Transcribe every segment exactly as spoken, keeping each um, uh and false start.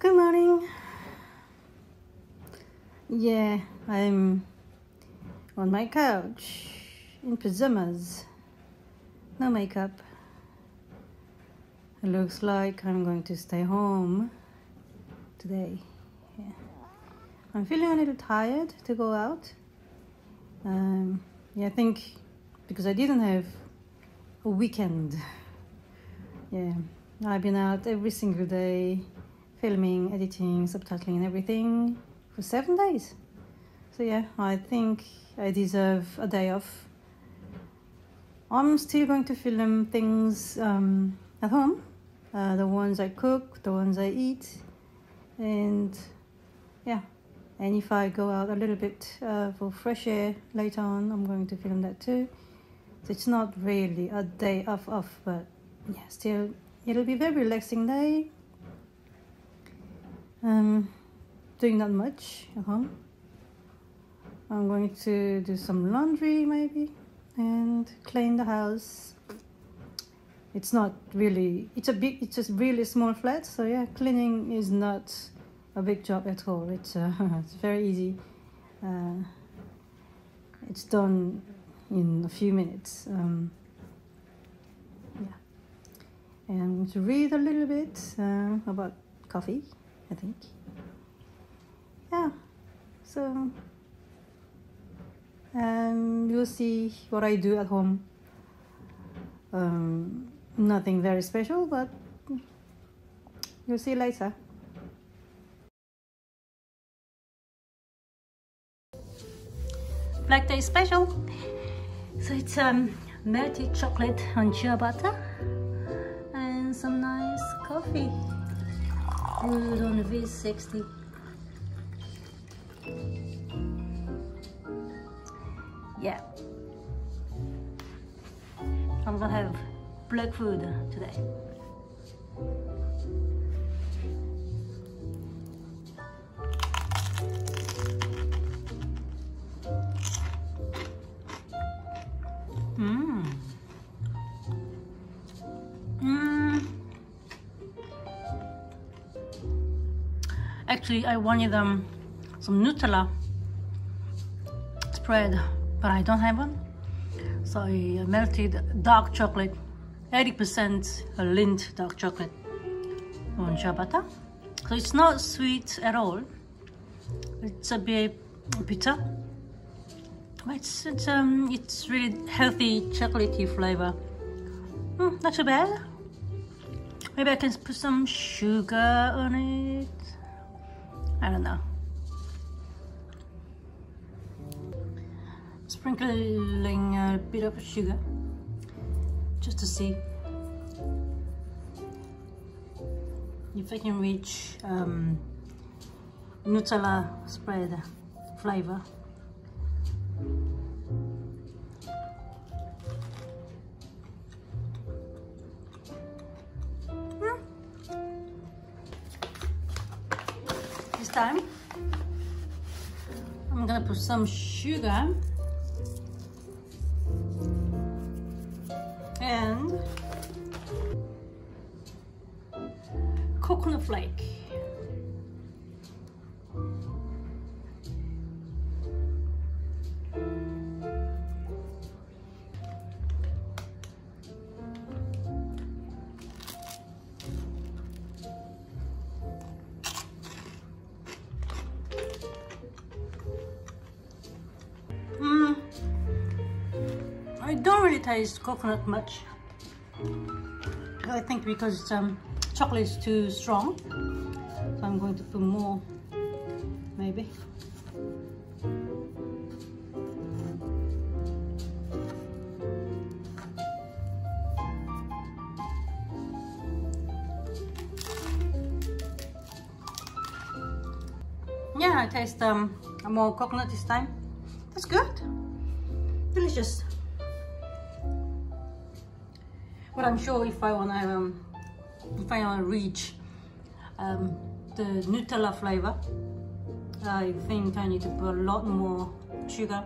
Good morning. Yeah, I'm on my couch in pajamas, no makeup. It looks like I'm going to stay home today. Yeah. I'm feeling a little tired to go out. Um, yeah, I think because I didn't have a weekend. Yeah, I've been out every single day, filming, editing, subtitling and everything for seven days. So yeah, I think I deserve a day off. I'm still going to film things um, at home, uh, the ones I cook, the ones I eat, and yeah, and if I go out a little bit uh, for fresh air later on, I'm going to film that too. So it's not really a day off off, but yeah, still it'll be a very relaxing day. Um, doing not much at home. I'm going to do some laundry maybe and clean the house. It's not really, it's a big, it's just really small flat, so yeah, cleaning is not a big job at all. It's uh, it's very easy. Uh, it's done in a few minutes. Um, yeah, and I'm going to read a little bit uh, about coffee, I think. Yeah, so um, you'll see what I do at home. Um, nothing very special, but you'll see later. Black Day special. So it's um, melted chocolate on chia butter and some nice coffee brewed on V sixty. Yeah, I'm gonna have black food today. Mmm. Mmm. Actually, I wanted um, some Nutella spread, but I don't have one. So I melted dark chocolate, eighty percent Lindt dark chocolate on chia butter. So it's not sweet at all. It's a bit bitter, but it's, it's, um, it's really healthy chocolatey flavor. Mm, not too bad. Maybe I can put some sugar on it. I don't know. Sprinkling a bit of sugar just to see if I can reach um, Nutella spread flavor. Mm. This time I'm gonna put some sugar and coconut flake. Mm. I don't really taste coconut much. I think because um, chocolate is too strong, so I'm going to put more, maybe. Yeah, I taste um, more coconut this time. That's good. Delicious. But I'm sure if I want to, um, if I want to reach um, the Nutella flavor, I think I need to put a lot more sugar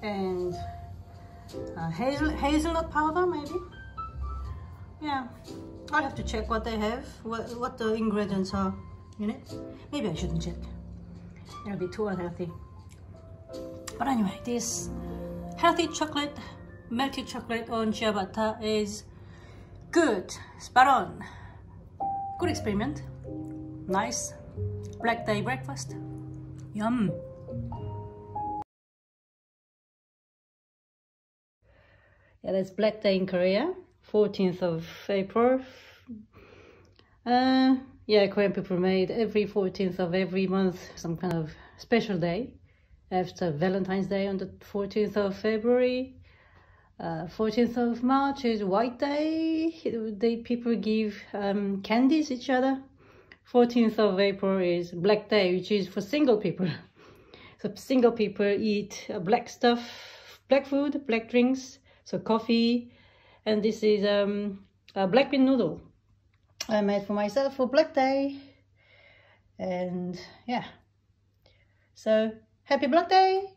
and uh, hazel hazelnut powder, maybe. Yeah, I have to check what they have, what, what the ingredients are in it. Maybe I shouldn't check. It'll be too unhealthy. But anyway, this healthy chocolate, melted chocolate on ciabatta is good, spot on. Good experiment. Nice Black Day breakfast. Yum. Yeah, that's Black Day in Korea, fourteenth of April. Uh, yeah, Korean people made every fourteenth of every month some kind of special day. After Valentine's Day on the fourteenth of February. Uh, fourteenth of March is White Day. They, people give um, candies each other. fourteenth of April is Black Day, which is for single people. So single people eat black stuff, black food, black drinks, so coffee. And this is um, a Black Bean Noodle I made for myself for Black Day. And yeah, so happy Black Day!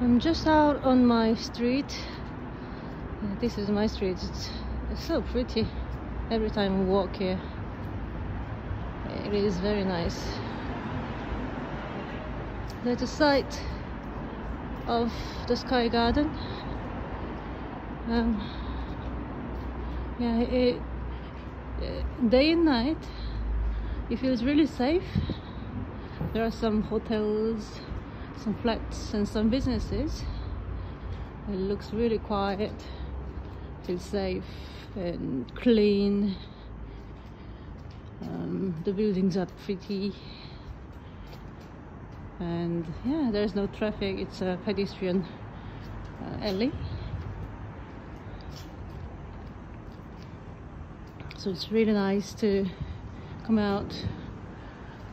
I'm just out on my street. This is my street. It's, it's so pretty. Every time we walk here, it is very nice. There's a site of the Sky Garden. Um, yeah, it, it, day and night it feels really safe. There are some hotels, some flats and some businesses. It looks really quiet, feels safe and clean. Um, the buildings are pretty. And yeah, there's no traffic. It's a pedestrian uh, alley, so it's really nice to come out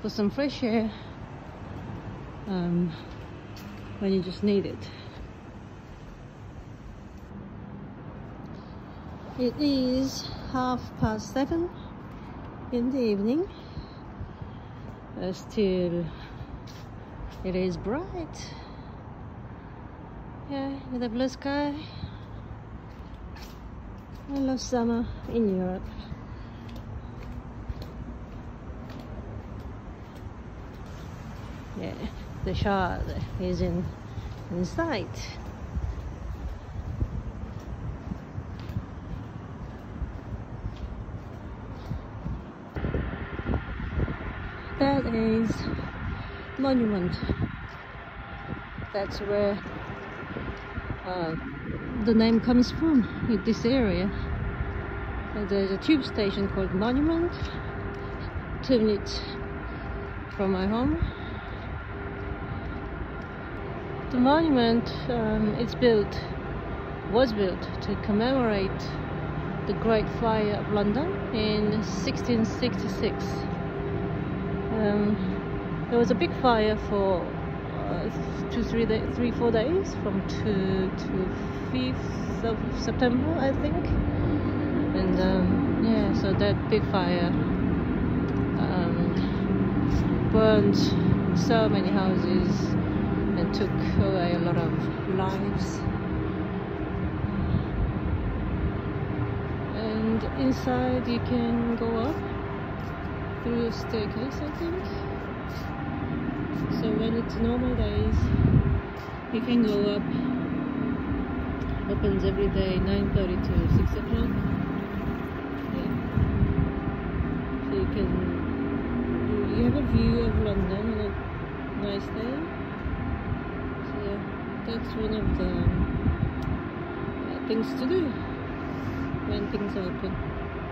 for some fresh air um, when you just need it. It is half past seven in the evening. Uh, still it is bright, yeah, with a blue sky. I love summer in Europe. Yeah, the shard is in, in sight. That is Monument. That's where uh, the name comes from, in this area. And there's a tube station called Monument, two minutes from my home. The monument um, it's built, was built to commemorate the Great Fire of London in sixteen sixty-six. Um, There was a big fire for uh, two, three, day, three, four days, from two to fifth of September, I think. And um, yeah, so that big fire um, burned so many houses and took away a lot of lives. And inside you can go up through a staircase, I think. So when it's normal days, you can go up. It opens every day, nine thirty to six o'clock. Yeah. So you can, you have a view of London on a nice day. So yeah, that's one of the uh, things to do when things are open.